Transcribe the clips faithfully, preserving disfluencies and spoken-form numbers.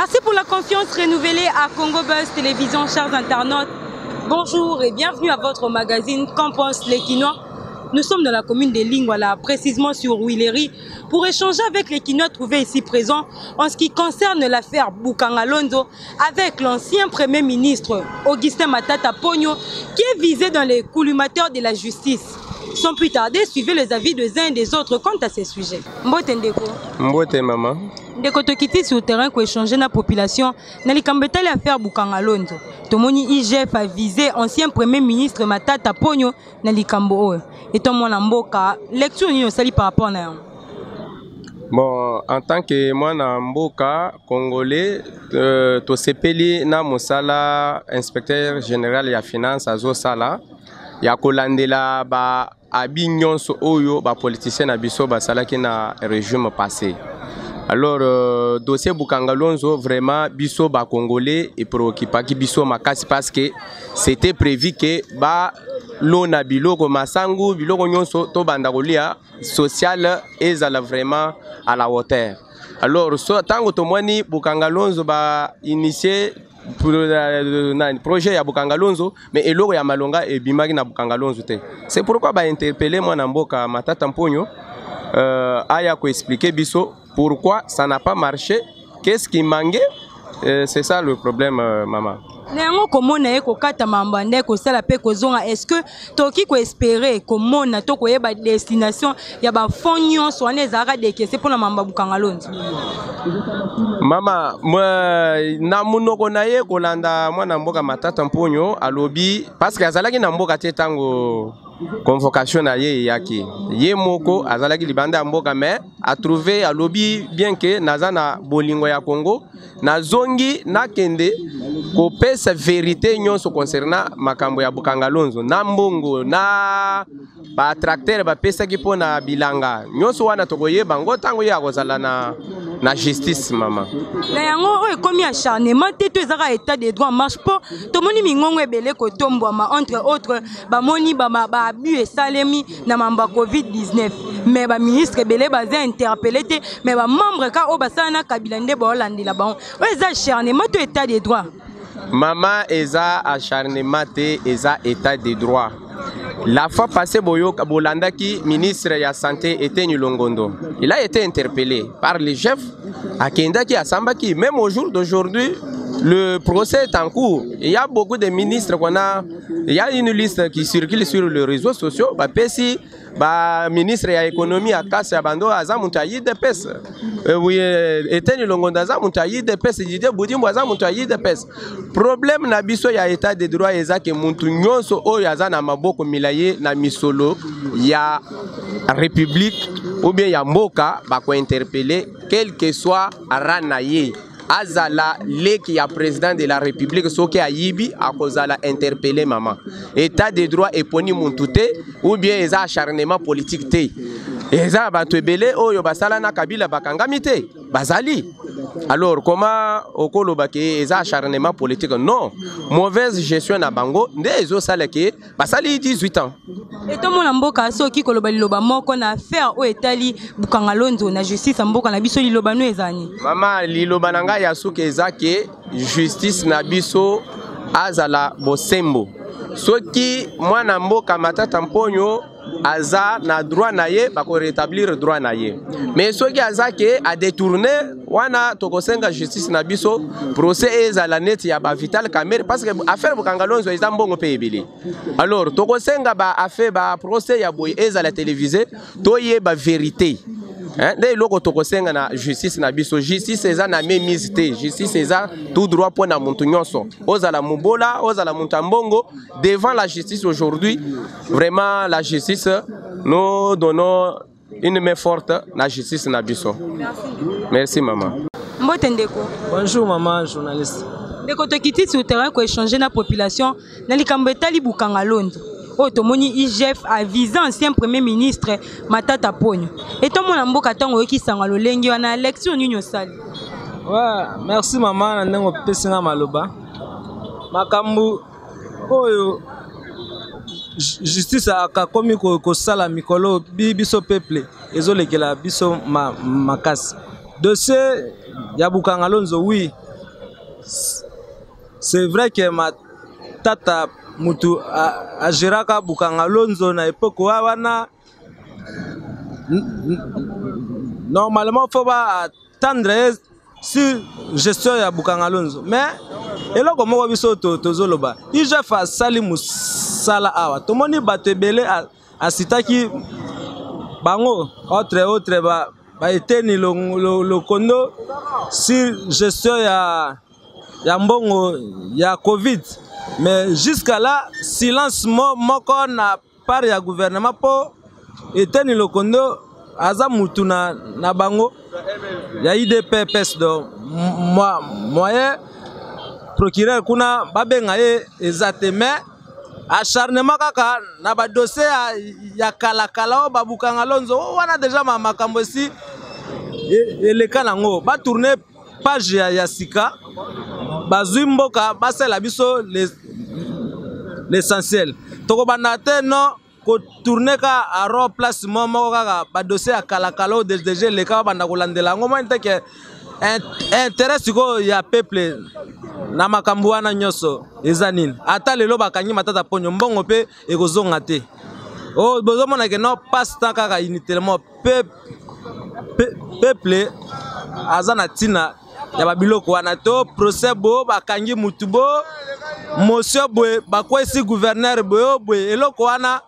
Merci pour la confiance renouvelée à CongoBuzz Télévision, chers internautes. Bonjour et bienvenue à votre magazine Qu'en pensent les Kinois. Nous sommes dans la commune de Lingwala, précisément sur Willery, pour échanger avec les Kinois trouvés ici présents en ce qui concerne l'affaire Bukanga Lonzo avec l'ancien Premier ministre Augustin Matata Pogno qui est visé dans les collimateurs de la justice. Sans plus tarder, suivez les avis des uns et des autres quant à ces sujets. Mbote Ndeko. Mbote Maman. Ndeko Tokiti sur le terrain pour échanger la population, dans les Kambetali l'affaire Bukanga Lonzo. Tomoni I G F a visé ancien Premier ministre Matata Pogno dans les Kambo. Et Tomon Mboka, lecture nous sali par rapport à ça. Bon, en tant que moi, Mboka, Congolais, euh, Tosepeli, na Moussala, inspecteur général de la finance à Zosala, Yakolandela, ba Abignon, Oyo, ba politicien Abisso, ba Sala qui na régime passé. Alors, euh, dossier Bukanga Lonzo, vraiment, biso ba Congolais et préoccupé qui biso makasi parce que c'était prévu que ba lona biloko masangu biloko nyonso to bandagolia social ezala vraiment à la hauteur. Alors, so tango tomoni Bukanga Lonzo ba initié pour le projet ya Bukanga Lonzo mais eloko ya malonga et bimaki na Bukanga Lonzo te. C'est pourquoi ba interpeller moi na mboka Matata Pogno euh aya ko expliquer biso pourquoi ça n'a pas marché, qu'est-ce qui manquait, euh, c'est ça le problème euh, maman. Est-ce que tu peux espérer que tu aies une destination, il y a des fonds qui sont pour la Mamba Bukanga Lonzo? Maman, moi, je suis en mboka Matata Pogno à lobby parce que je suis en mboka tango convocation à Yé Yaki. Yé Moko, Azalaki Libanda Mboka, mais a trouvé à lobby bien que Nazana Bolingo ya Congo, Nazongi, Nakende, Kopé sa vérité nyon so concernant Makambo ya Bukanga Lonzo, Nambongo, na ba tracteur ba pesa ki po na bilanga. Nyon so wana togoye bango tango ya Rosala na na justice maman. La yango e komi acharnement te to ezaka état de droit marche pas. To moni mingongo ebele ko tombo ma entre autres ba moni ba ba abus et salemi na mamba covid dix-neuf. Mais ba ministre ebele ba za interpellé te mais ba membre ka o ba sana Kabila nde ba landila ba. Eza acharnement to état de droit. Maman eza acharnement te eza état de droit. La fois passée, Boyok Bolandaki, ministre de la Santé, était Nlongondo. Il a été interpellé par les chefs à Kindaki, à Sambaki. Même au jour d'aujourd'hui, le procès est en cours. Il y a beaucoup de ministres qu'on a. Il y a une liste qui circule sur les réseaux sociaux. Bah, Pessi, bah, ministre de l'économie, à Kassi, à Bando, à Zamuntaï, de Pes. Oui, était Nlongondo, à Zamuntaï, de Pes. Il dit, Boudim, à Zamuntaï, de Pes. Problème, Nabiso, il y a état de droit, et ça, que Moutounion, so, Yaza, Namaboko, Mila. Na misolo ya république ou bien ya mboka bako interpeller quel que soit ranaye azala le qui a président de la république soke ayibi akozala interpeller maman état de droit eponi muntute ou bien eza acharnement politique te eza bato ebele oyo basala na Kabila bakangami te bazali. Alors, comment okolo baki eza acharnement politique? Non, mauvaise gestion na bango nde ezo salaki basali dix-huit ans. Et to mon mboka so ki koloba liloba moko na affaire o etali Bukanga Lonzo na justice mboka na biso liloba no ezani. Mama liloba na ngai asuke ezake justice na biso azala bosembo. Soki mwana mboka Matata Pogno aza na droit na ye bako rétablir droit na ye. Mais soki aza ke a détourner wana tokosenga justice na biso procès ezala net ya ba vital caméra parce que affaire Bukanga Lonzo eza mbongo pe ebele. Alors tokosenga ba affaire ba procès ya boy ezala télévisé to ye ba vérité. Hein dès loko tokosenga na justice na biso justice eza na mémise te justice eza tout droit pour na muntu nyonso ozala mubola ozala muntambongo devant la justice aujourd'hui vraiment la justice nous donnons une main forte la justice na biso. Merci maman. Bonjour maman journaliste. Deko tokiti sur terrain ko échanger na population na likambetali Bukanga Lonzo. Otomoni I G F a visé ancien Premier ministre Matata Pogno. Et tout mon mboka tango qui sanga lolenge wana lecture nyonyo sali. Ouais, merci maman ndango pesinga maloba. Makambu oyo justice aka komi ko sala mikolo biso peuple ezolekela biso makasi. Dossier Il y a Bukanga Lonzo, oui. C'est vrai que ma tata Mutu a géré Bukanga Lonzo à l'époque où normalement il faut attendre sur la gestion de Bukanga Lonzo. Mais et là comment on va faire tozoloba? Il je fais sali musala awa. Tout le monde est belé à citer qui bango autre autre ba ba éteindre le le condo sur gestion ya ya mbongo ya Covid. Mais jusqu'à là silence mo moko na part ya gouvernement po éteindre le condo azamutu na na bango ya I D P pes do moi moyen procureur kuna babenga ye ezateme acharnement kaka na ba dossier ya kala kala o Bukanga Lonzo wana déjà ma makambo si eleka nango ba tourner page ya sika bazwi mboka basela biso l'essentiel toko bana te non ko tourner ka a remplacement moko kaka ba dossier ya kala kala o déjà eleka bana ko landela ngo moi nte ke intérêt siko ya peuple na makambo wana nyoso ezanine ata lelo bakanyi Matata Pogno mbongo pe ekozonga te o bozomona ke no pasta kaka unitellement peuple azana tina ya babiloko wana to procès bo bakanyi mutubo monsieur boe bakwesi gouverneur boe boe eloko wana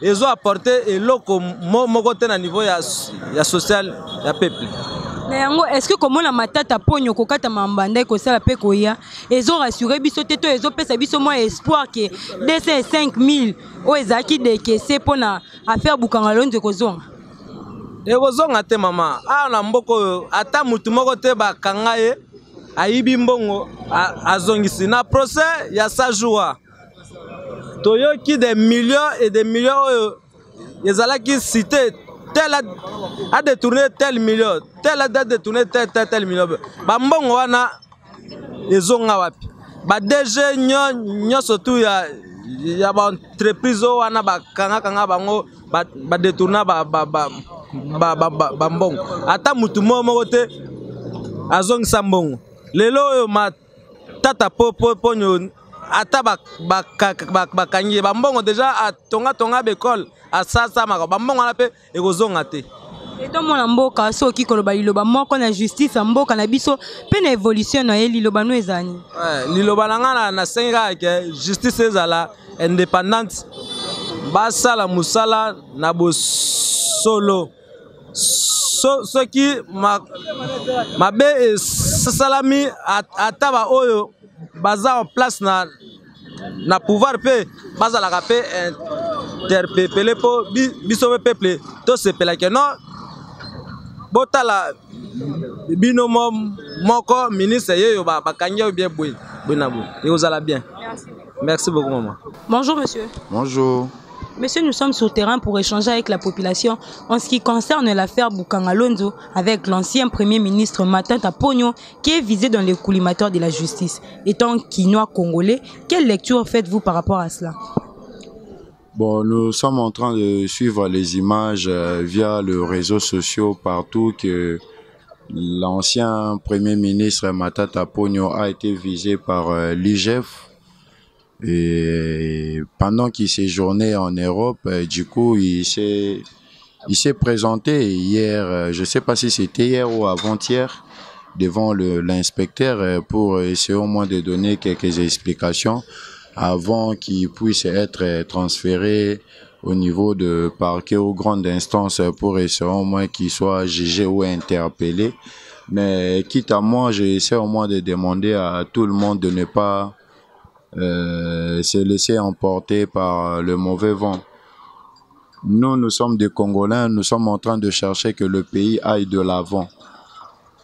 ezo apporter eloko moko te na niveau ya ya social ya peuple. Est-ce que comment la Matata Pogno kokata mambanda ko sala pe koya ezo rassurer biso teto ezo pesa biso moins espoir que deux cent cinq mille o ezaki dekese pona affaire Bukanga Lonzo kozonga e kozonga te mama a na mboko ata mutu moko te bakanga ye ayibi mbongo azongisi na procès ya sa joie toyoki des millions et des millions ezalaki cité tel a, a détourné tel million, tel a détourné tel tel tel million. Bambongo wana ezonga wapi. Ba D G nyo nyo surtout ya ya ba entreprise wana ba kanga kanga bango ba ba détourna ba ba ba ba bambongo. Ata mutu momo te azong sambongo. Lelo yo ma tata po po ponyo ata ba ba ba kangi bambongo déjà a tonga tonga bekol. Asasa mako bambongo na pe ekozonga te etomona mboka so kikoloba liloba moko na justice mboka na biso pe na évolution na liloba no ezani ouais liloba nanga na senga ke justice ezala indépendante basala musala na bosolo so so ki mabe salami ataba oyo baza en place na na pouvoir pe bazala ka pe interpellé pour biso peuple to se pela que non botala binomo moko ministre yeyo ba bakangye bien boy bonabo et vous allez bien. Merci. Merci beaucoup maman. Bonjour monsieur. Bonjour. Monsieur, nous sommes sur terrain pour échanger avec la population en ce qui concerne l'affaire Bukanga Lonzo avec l'ancien premier ministre Matata Pogno qui est visé dans les collimateurs de la justice. Étant Kinois congolais, quelle lecture faites-vous par rapport à cela? Bon, nous sommes en train de suivre les images via les réseaux sociaux partout que l'ancien premier ministre Matata Pogno a été visé par l'I G F. Et pendant qu'il séjournait en Europe, du coup, il s'est il s'est présenté hier, je ne sais pas si c'était hier ou avant-hier, devant l'inspecteur pour essayer au moins de donner quelques explications avant qu'il puisse être transféré au niveau de parquet aux grandes instances pour essayer au moins qu'il soit jugé ou interpellé. Mais quitte à moi, j'essaie au moins de demander à tout le monde de ne pas Euh, se laisser emporter par le mauvais vent. Nous, nous sommes des Congolais, nous sommes en train de chercher que le pays aille de l'avant.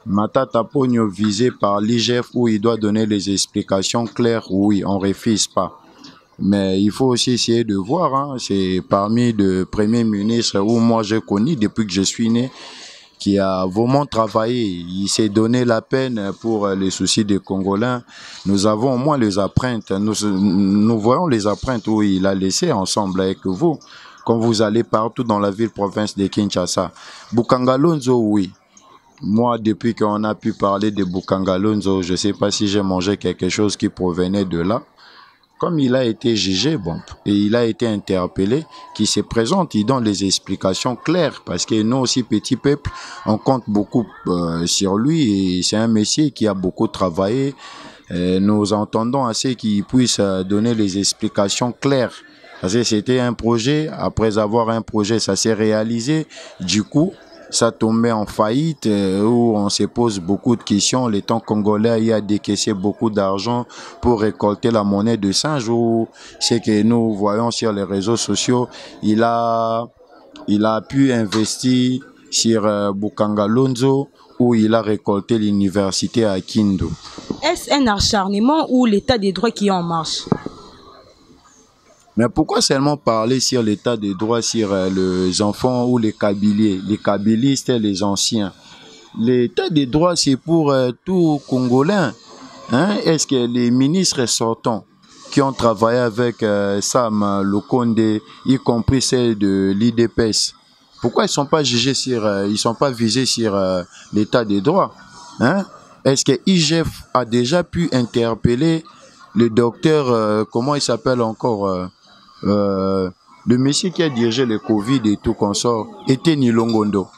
Matata Pogno visé par l'I G F où il doit donner les explications claires, oui, on refuse pas. Mais il faut aussi essayer de voir, hein, c'est parmi les premiers ministres où moi j'ai connu depuis que je suis né, qui a vraiment travaillé, il s'est donné la peine pour les soucis des Congolais. Nous avons au moins les empreintes, nous, nous voyons les empreintes où il a laissé ensemble avec vous, quand vous allez partout dans la ville-province de Kinshasa. Bukanga Lonzo, oui, Moi, depuis qu'on a pu parler de Bukanga Lonzo, je ne sais pas si j'ai mangé quelque chose qui provenait de là. Comme il a été jugé, bon, et il a été interpellé, qui se présente, il donne les explications claires, parce que nous aussi, petit peuple, on compte beaucoup euh, sur lui, et c'est un monsieur qui a beaucoup travaillé. Et nous entendons assez qu'il puisse donner les explications claires. Parce que c'était un projet, après avoir un projet, ça s'est réalisé, du coup, ça tombait en faillite, où on se pose beaucoup de questions. L'État congolais y a décaissé beaucoup d'argent pour récolter la monnaie de singe. Ce que nous voyons sur les réseaux sociaux, il a, il a pu investir sur Bukanga Lonzo, où il a récolté l'université à Kindou. Est-ce un acharnement ou l'état des droits qui est en marche? Mais pourquoi seulement parler sur l'état des droits, sur les enfants ou les Kabiliers, les Kabilistes et les anciens? L'état des droits, c'est pour euh, tout Congolais. Hein? Est-ce que les ministres sortants qui ont travaillé avec euh, Sama Lukonde, y compris celle de l'I D P S, pourquoi ils ne sont pas jugés sur, euh, ils sont pas visés sur euh, l'état des droits? Hein? Est-ce que I G F a déjà pu interpeller le docteur, euh, comment il s'appelle encore euh, Euh, le monsieur qui a dirigé le Covid et tout consort était Nlongondo.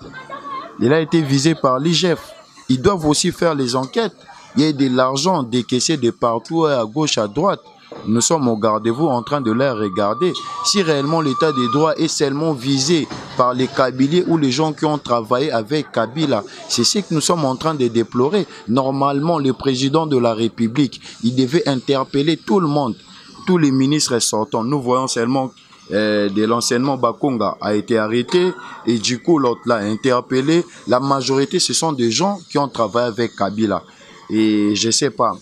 Il a été visé par l'I G F. Ils doivent aussi faire les enquêtes. Il y a de l'argent décaissé de partout, à gauche, à droite. Nous sommes au garde-vous en train de les regarder. Si réellement l'état des droits est seulement visé par les Kabyliers ou les gens qui ont travaillé avec Kabila, c'est ce que nous sommes en train de déplorer. Normalement, le président de la République, il devait interpeller tout le monde. Tous les ministres sortants, nous voyons seulement euh, de l'enseignement. Bakunga a été arrêté et du coup l'autre l'a interpellé. La majorité, ce sont des gens qui ont travaillé avec Kabila. Et je ne sais pas,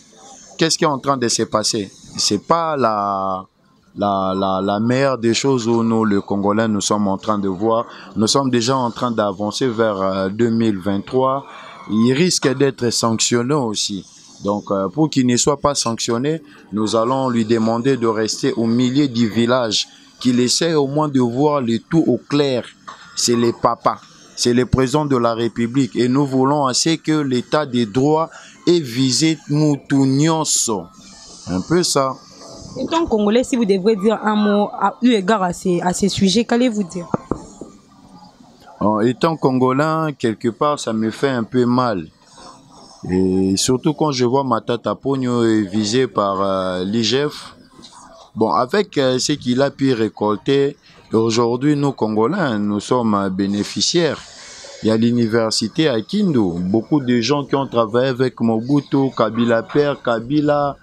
qu'est-ce qui est en train de se passer? Ce n'est pas la, la, la, la meilleure des choses où nous, les Congolais, nous sommes en train de voir. Nous sommes déjà en train d'avancer vers deux mille vingt-trois. Ils risquent d'être sanctionnés aussi. Donc, euh, pour qu'il ne soit pas sanctionné, nous allons lui demander de rester au milieu du village, qu'il essaie au moins de voir le tout au clair. C'est les papas, c'est le président de la République. Et nous voulons assez que l'état des droits est visé nous tous. Un peu ça. En tant que Congolais, si vous devrez dire un mot à, eu égard à ces, à ces sujets, qu'allez-vous dire? En étant Congolais, quelque part, ça me fait un peu mal. Et surtout quand je vois Matata Pogno visé par euh, l'I G F, bon, avec euh, ce qu'il a pu récolter, aujourd'hui nous Congolais, nous sommes euh, bénéficiaires. Il y a l'université à Kindou, beaucoup de gens qui ont travaillé avec Mobutu, Kabila Père, Kabila,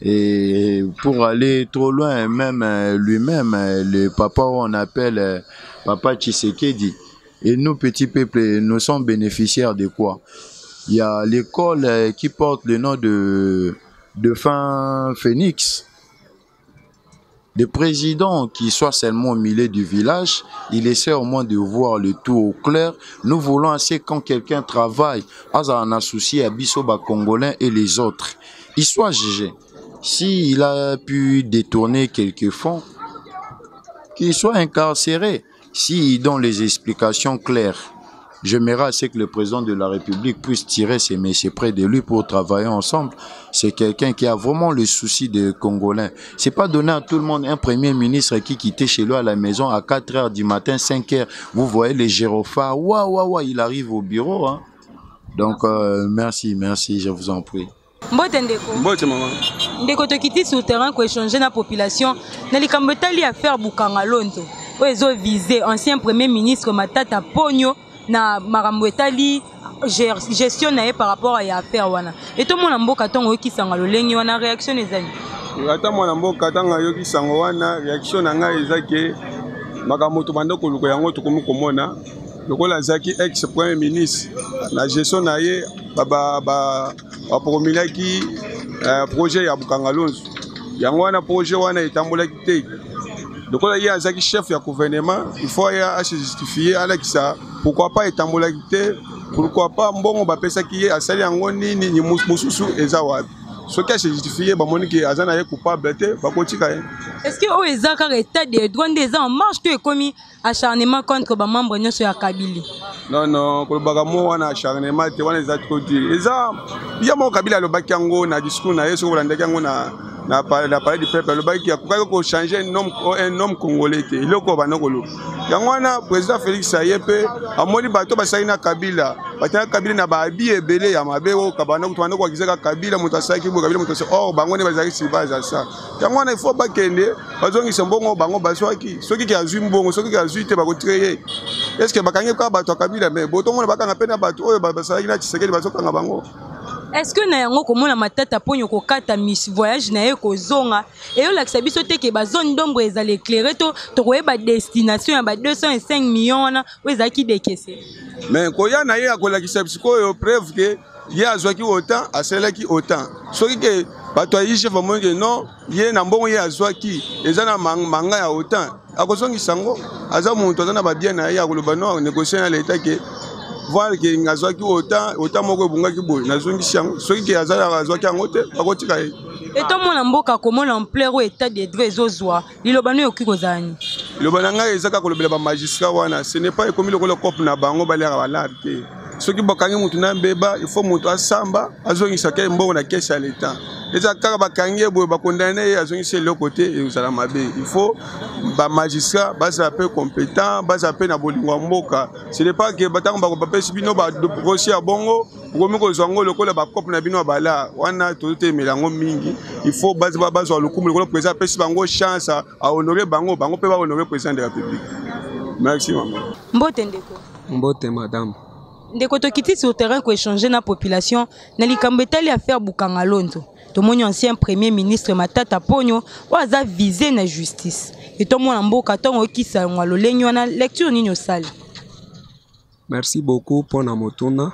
et pour aller trop loin, même euh, lui-même, euh, le papa on appelle euh, Papa Tshisekedi. Et nous, petits peuples, nous sommes bénéficiaires de quoi? Il y a l'école qui porte le nom de, de Fin Phoenix. Le président qui soit seulement au milieu du village, il essaie au moins de voir le tout au clair. Nous voulons assez quand quelqu'un travaille, on associe à Bissoba Congolais et les autres. Il soit jugé. S'il a pu détourner quelques fonds, qu'il soit incarcéré. S'il donne les explications claires. J'aimerais assez que le président de la République puisse tirer ses messieurs près de lui pour travailler ensemble. C'est quelqu'un qui a vraiment le souci des Congolais. C'est pas donner à tout le monde un premier ministre qui quittait chez lui à la maison à quatre heures du matin, cinq heures. Vous voyez les gyrophares, waouh, waouh, waouh, il arrive au bureau. Hein. Donc, euh, merci, merci, je vous en prie. Mbote maman. Ndeko to kiti sur terrain ko échanger na population na likambetali affaire Bukanga Lonzo. Ozo visé ancien premier ministre Matata Pogno. Na marambo etali gestion nae par rapport à l'affaire wana et tout mon mboka tongo yokisanga lolenge wana réaction ezali ata mon mboka tanga yokisanga wana réaction nanga ezake makambo to bandoko luko yango to komona lokola zaki ex premier ministre la gestion nae baba ba apromilaki projet ya Bukanga Lonzo yango wana projet wana etambulaki te. Donc là, il y a un chef du gouvernement, il faut se justifier à ça. Pourquoi pas être en mobilité? Pourquoi pas, bon, on va penser qu'il y a un salaire en ni ni ni moussou et zawa. Ce qui est justifié, c'est que les gens sont coupables. Est-ce que les gens état de droit des en marche tu es commis acharnement contre les membres de la Kabila? Non, non, pour le acharnement, tu vois les autres. Les gens, il y a mon Kabila, le Bakango, le discours, le discours, le discours, le palais du peuple, le Bakango, il faut changer un homme congolais. Il faut le président Félix Tshisekedi, à mon bateau, il y a Kabila. Batana Kabila na babi ebele ya mabeo kabana kutwana kwa kizeka Kabila mutasaki kibu Kabila mutasaki oh bangone bazali sibaza sa tangwana ifo bakende bazongi sembongo bango baswaki soki ki azwi mbongo soki ki azwi te bakotreye est-ce que bakanye kwa bato Kabila mais botomona bakanga pena bato oyo basaki na Tshisekedi bazokanga bango. Est-ce que na yango komona Matata Pogno ko kata miss voyage na ye ko zonga eyo lakisa biso te ke ba zone d'ombre ezali éclairé to to ko ba destination ya ba deux cent cinq millions na wezaki dekese. Mais quand il y a une preuve que il y a autant, à celle qui autant. Ce qui est, non, il y a un bon, il y a un autant. À cause de ça, on a négocié à l'État que voir que il y a autant, autant mon qui est et tout le monde a comment on plaît au état des droits et aux droits. Il a banni aucune chose. Le bananga est ça que le blabla magistrat wana. Ce n'est pas comme le col cop na bango balé à la tête. Ceux qui bakangi mutuna beba, il faut monter à samba. Azongi saké mbo na caisse à l'état. Les acteurs bakangi boy bakondane azongi c'est le côté et vous allez m'abé. Il faut bas magistrat, bas à peu compétent, bas à peu na bolingwa mboka. Ce n'est pas que batang bako papé subino ba de procès à bongo. Il faut chance à honorer Bango, Bango peut honorer le président de la République. Merci maman. Mbote ndeko. Mbote madame. Ndeko to kiti sur terrain ko échanger na population na likambetali affaire Bukanga Lonzo. To moni ancien premier ministre Matata Pogno waza visé na justice. Et to mona mboka tongo kisa ngwalo lenyo na lecture ninyo sali. Merci beaucoup pour na motona.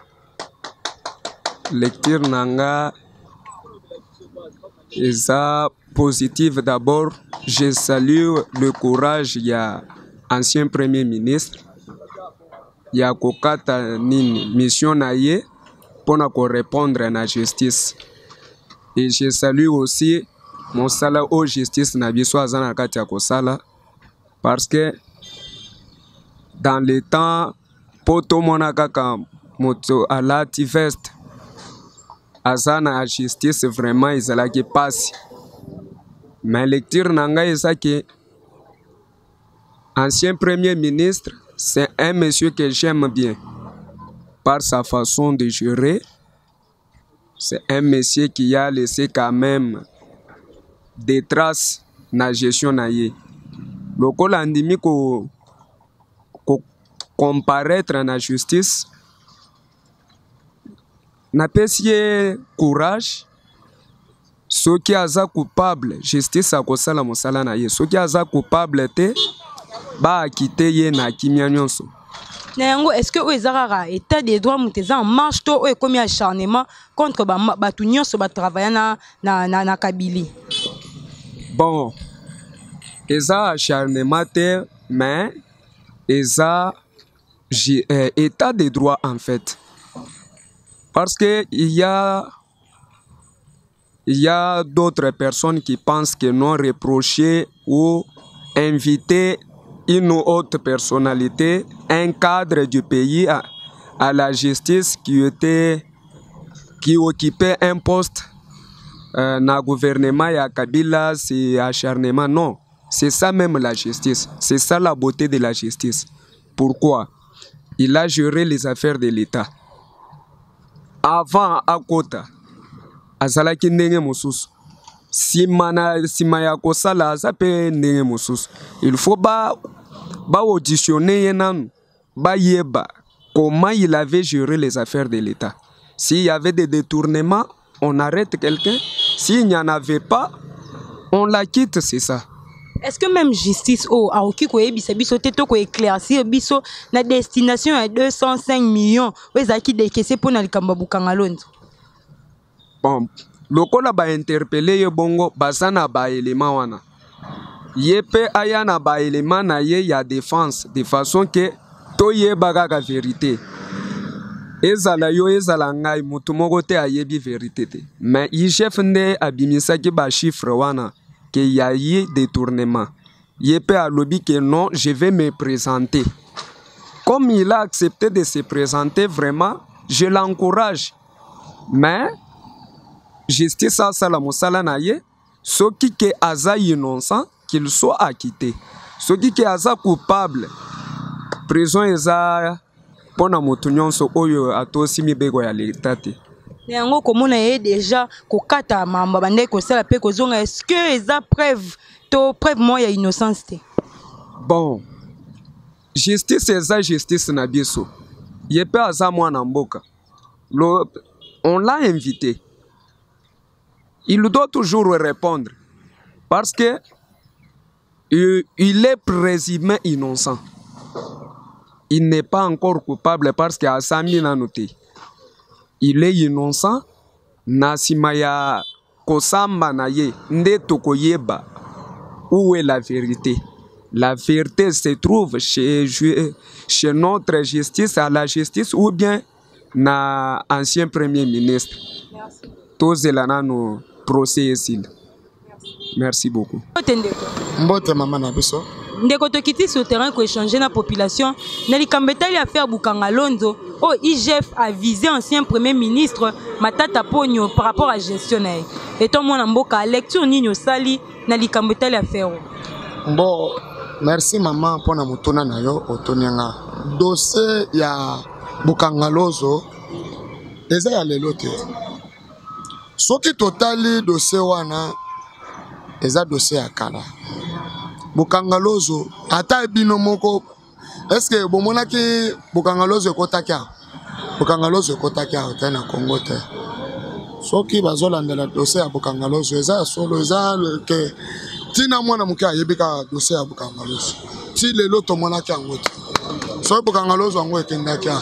Lecture nanga eza positive. D'abord, je salue le courage ya ancien premier ministre ya kokata nini mission na ye pona ko répondre na justice. Et je salue aussi mon sala au justice na biso azana kati ya kosala parce que dans le temps poto mona kaka moto alati veste Azana a justice vraiment izala qui passe. Mais lecture nanga eza que ancien premier ministre c'est un monsieur que j'aime bien par sa façon de gérer. C'est un monsieur qui a laissé quand même des traces na gestion na ye. Lokola ndimi ko ko comparaître na justice. Na pesier courage ceux qui aza coupable justice akosala mosala na ye ceux qui aza coupable te ba akite ye na kimia nyonso na yango. Est-ce que ezarara état des droits muteza en marche to e komi acharnement contre ba batu nyonso ba travailler na na na Kabila? Bon eza acharnement te mais eza euh, état des droits en fait. Parce qu'il y a, y a d'autres personnes qui pensent que non reprocher ou inviter une autre personnalité, un cadre du pays à, à la justice qui, était, qui occupait un poste euh, dans le gouvernement et à Kabila, c'est acharnement. Non, c'est ça même la justice. C'est ça la beauté de la justice. Pourquoi? Il a géré les affaires de l'État. Avant akota azalaki ndenge mosusu sima na sima ya kosala azape ndenge mosusu. Il faut ba ba auditionner ye nanu ba yeba comment il avait géré les affaires de l'État. S'il y avait des détournements on arrête quelqu'un, s'il n'y en avait pas on la quitte, c'est ça. Est-ce que même justice au aoki ko ebisa biso te to ko éclaircir biso na destination à deux cent cinq millions wezaki dekese pona likamba Bukanga Lonzo? Bon lokola ba interpeller ye bongo basana ba élément wana yepe aya na ba élément na ye ya défense de façon que to ye bagaka vérité Ezala yo ezala ngai mutu moko te ayebi vérité te. Mais I G F nde abimisaki ba chiffre wana ke yayi détournement. Yepe alobi ke non, je vais me présenter. Comme il a accepté de se présenter vraiment, je l'encourage. Mais justice à Salamosala naye, ceux qui ke aza innocent, qu'il soit acquitté. Ceux qui ke aza coupable, prison eza pona motu nyonso oyo atosi mibego ya l'état te. Yango komona ye déjà kokata mamba bande ko sala pe ko zonga, est-ce que eza preuve to preuve moya innocence te? Bon. Justice eza justice na biso. Yepe aza mwana mboka. Le, on l'a invité. Il doit toujours répondre parce que euh, il est présumé innocent. Il n'est pas encore coupable parce que Asami n'a noté. Il est innocent. Nasimaya kosamba naye ndeto koyeba. Où est la vérité? La vérité se trouve chez, chez notre justice, à la justice ou bien na ancien premier ministre. Tous les nous procès ici. Merci beaucoup. Mbote maman abiso. Ndekoto kiti sur terrain ko échanger na population na likambeta ya faire Bukanga Lonzo au I G F a visé ancien premier ministre Matata Pogno par rapport à gestionnaire et ton mona mboka lecture nino sali na likambeta ya faire. Bon, merci maman pour na mutona na yo otonyanga dossier ya Bukanga Lonzo eza ya lelo te. Soki totali dossier wana eza dossier ya kala. Bukanga Lonzo ata bino moko est-ce que bomona ki Bukanga Lonzo kotakia Bukanga Lonzo kotakia otena Congo te. Soki bazola ndela dossier ya Bukanga Lonzo eza solo eza ke tina mwana muka yebika dossier ya Bukanga Lonzo ti lelo to mwana ki angote so Bukanga Lonzo angoe kendakia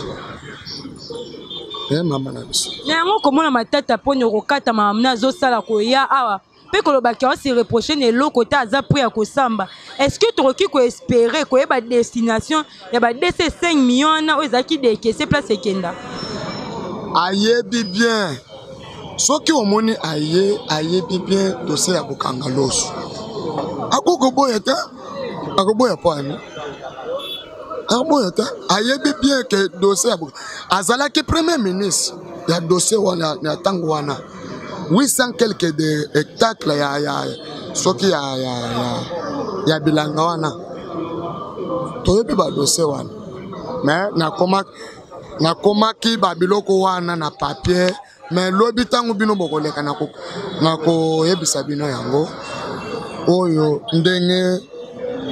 eh mama na biso na ngoko mona Matata Pogno kokata mama zo sala ko ya awa. Est-ce que tu peux espérer que la destination de cinq millions de places Kenda? Aïe bien. Ce qui est aïe, aïe bien, dossier à Bukanga Lonzo. Aïe bien que dossier à Bukanga Azala qui premier ministre, il y a dossier à Tangwana. huit cents quelques hectares, ya ya ce qui ya ya ya bilanga wana toyebi ba dossier wana mais na koma na koma ki ba biloko wana na papier mais lobi tangu bino bokoleka na ko na ko yebisa bino yango oyo ndenge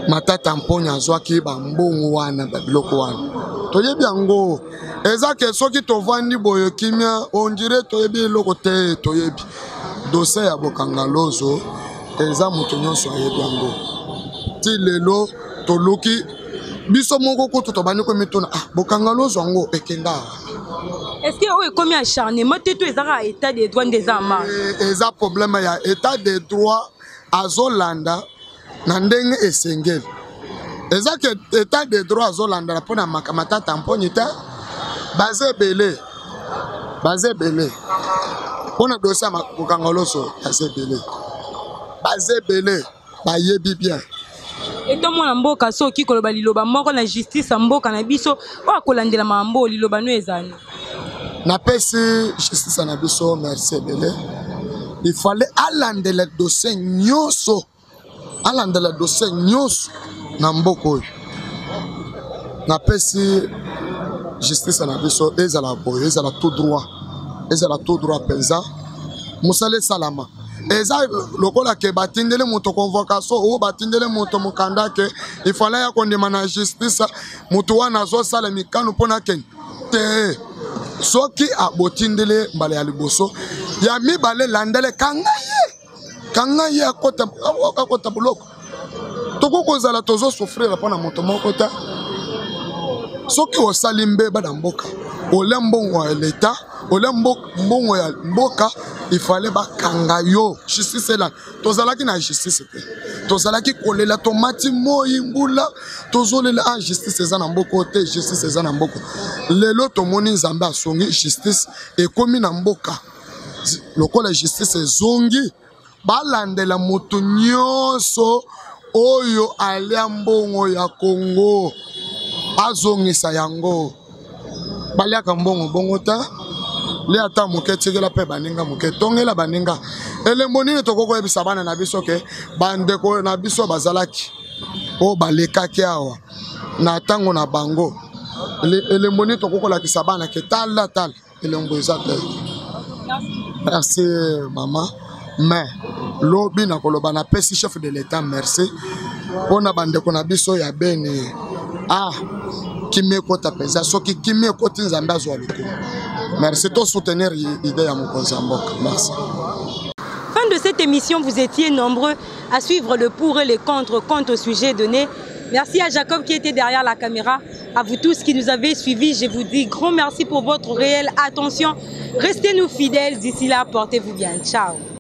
Matata Pogno zwa ki ba mbongo wana ba biloko wana toyebi yango. Exactement, ce qui te vend du boyokimia, on dirait toyebi lokote toyebi. Dossier ya Bukanga Lonzo, exactement mutonyo soye biango. Ti lelo to loki, biso mongo ko to bani ko mitona. Ah, Bukanga Lonzo ngo ekenda. Est-ce que oui combien acharné? Moteto ezara état des droits des armes. Eza problème ya état des droits azolanda na ndenge esengel. Exactement état des droits azolanda la pona makamata tamponita. Bazé belé, Bazé belé. On a dossier à Bukanga Lonzo, Bazé belé. Bazé belé, Baye bien. Et tout le monde a beau casso qui coloba liloba, mort la justice en beau cannabiso, ou à colandé la mambo liloba noézane. N'a pas si justice en abisso, merci belé. Il fallait aller de la dossier nyoso, aller de la dossier nyos, n'amboko. N'a pas si justice en abisso, ils ont la boy, ils ont tout droit, ils ont tout droit pensa. Moussale Salama, ils ont le col à que batindele moto convocation ou batindele moto mukanda que il fallait qu'on demande la justice. Moutouan a zo salamika nous pona ken. Te, ceux qui a batindele balé aliboso, y'a mis balé landele kangaye, kangaye à côté à côté bloc. Toko kozala tozo souffrir la pona moto mukota. Soki o salimbe badamboka olembongwa l'État olembongwa ya mboka il fallait ba kangayo justice là tozalaki na justice te tozalaki kolela tomati moyi mbula tozolela ah justice eza na mboko te justice eza na mboko lelo tomoni nzambe asongi justice ekomi na mboka lokola justice ezongi balandela moto nyonso oyo alia mbongo ya Congo azongisa yango baliaka mbongo bongo ta le ata moketigela pe baninga moketongela baninga elembo nini tokoko ebisa bana na biso ke bandeko na biso bazalaki o balekaki awa na tango na bango elembo nini tokoko lakisa bana ke tala tala elembo ezate merci maman mais lobi na koloba na pesi chef de l'état merci pona bandeko na biso ya bene ah kimekota pesa soki kimekota nzambe azwa lokolo. Merci de soutenir l'idée à mon Mboka. Merci. Fin de cette émission, vous étiez nombreux à suivre le pour et le contre contre au sujet donné. Merci à Jacob qui était derrière la caméra. À vous tous qui nous avez suivis, je vous dis grand merci pour votre réelle attention. Restez-nous fidèles. D'ici là, portez-vous bien. Ciao.